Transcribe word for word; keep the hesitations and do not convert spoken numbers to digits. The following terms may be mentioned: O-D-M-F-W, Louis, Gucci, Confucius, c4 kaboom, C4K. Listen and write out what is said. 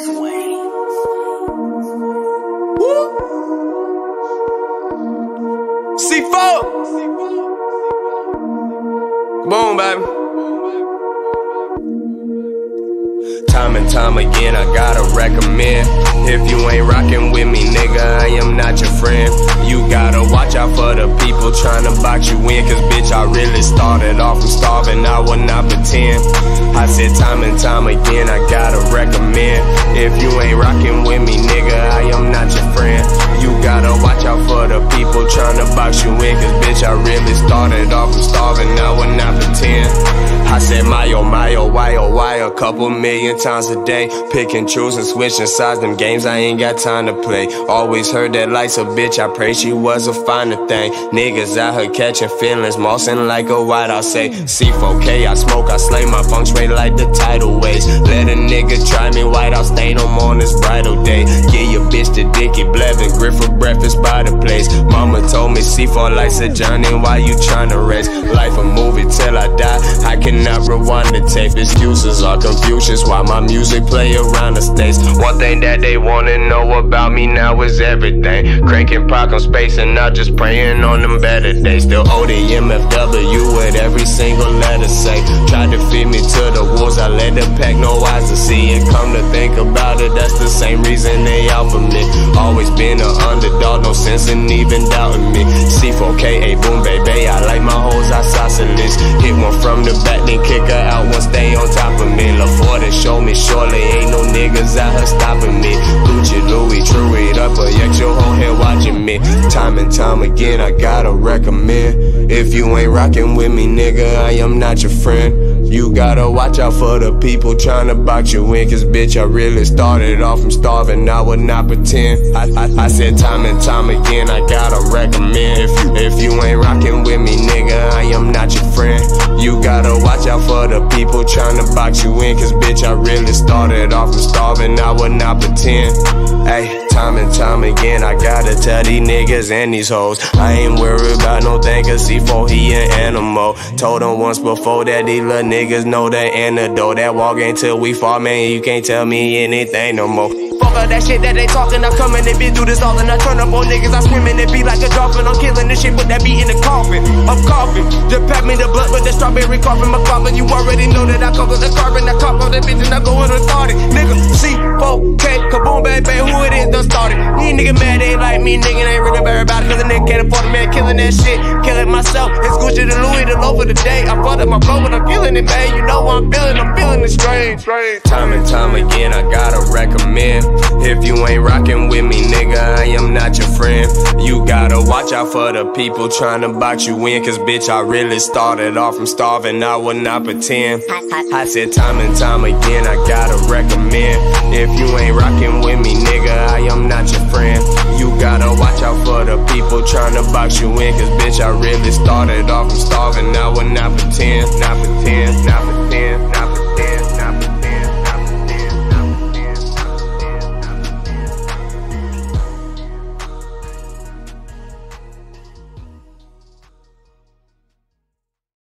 C four. Come on, baby. Time and time again, I gotta recommend, if you ain't rockin' with me, nigga, I am not your friend. You gotta watch out for the people tryna box you in, cause bitch, I really started off from starving, I will not pretend. I said time and time again, I gotta recommend, if you ain't rockin' with me, nigga, I am not your friend. You gotta watch out for the people tryna box you in, cause bitch, I really started off from starving, I will not pretend. I said my oh my oh why oh why a couple million times a day, pick and choose and switch and size them games I ain't got time to play. Always heard that life's a bitch, I pray she was a finer thing. Niggas out her catching feelings, mossing like a white, I say C four K, I smoke, I slay my feng shui like the tidal waves. Let a nigga try me white, I'll stain him on his bridal day. Get your bitch to Dickie Blevin, grip for breakfast by the place. Mama told me C four likes a Johnny, why you tryna rest? Life a movie till I die, I cannot rewind the tape. Excuses are Confucius, why my music play around the states. One thing that they wanna know about me now is everything. Cranking pop, I'm spacing out, just praying on them better days. Still O D M F W with every single letter say. Tried to feed me to the wolves, I let the pack, no eyes to see it. Come to think about it, that's the same reason they out for me. Always been an underdog, no sense in even doubting me. C four K, a boom baby, I like my hoes, I sauceless. Hit one from the back, then kick her out, one stay on top of me. LaFord and show me surely, ain't no niggas out here stopping me. Gucci, Louis, true it up, but yet your whole head watching me. Time and time again, I gotta recommend, if you ain't rockin' with me, nigga, I am not your friend. You gotta watch out for the people tryna box you in, cause bitch, I really started off from starving, I would not pretend. I, I, I said time and time again, I gotta recommend, if you, if you ain't rockin' with me, nigga, I am not your friend. You gotta watch out for the people tryna box you in, cause bitch, I really started off from starving, I would not pretend. Ay, time and time again, I gotta tell these niggas and these hoes, I ain't worried about no thing, cause C four, he an animal. Told him once before that these little niggas know the antidote. That walk until we fall, man, you can't tell me anything no more. Fuck all that shit that they talking, I'm coming and bitch do this all, and I turn up on niggas, I swim in it be like a dolphin. I'm killing this shit, but that be in the coffin. I'm coughing, just pat me the blood with the strawberry coffin. My coffin, you already know that I cover the carbon. I cop off that bitch and I go in retarded. Nigga, C four K, kaboom, baby, who it is done started? These niggas mad, they like me, nigga, they ain't really worried about it, cause a nigga can't afford it, man, killing that shit. Killing myself, it's Gucci to Louis, the low for the day. I fought up my bro, but I'm feeling it, man. You know what I'm feeling, I'm feeling it strange. Time and time again, I gotta recommend, if you ain't rockin' with me, nigga, I am not your friend. You gotta watch out for the people tryna box you in, cause bitch, I really started off from starving, I would not pretend. I said time and time again, I gotta recommend, if you ain't rockin' with me, nigga, I am not your friend. You gotta watch out for the people tryna box you in, cause bitch, I really started off from starving, I would not pretend, not pretend, not pretend, not pretend.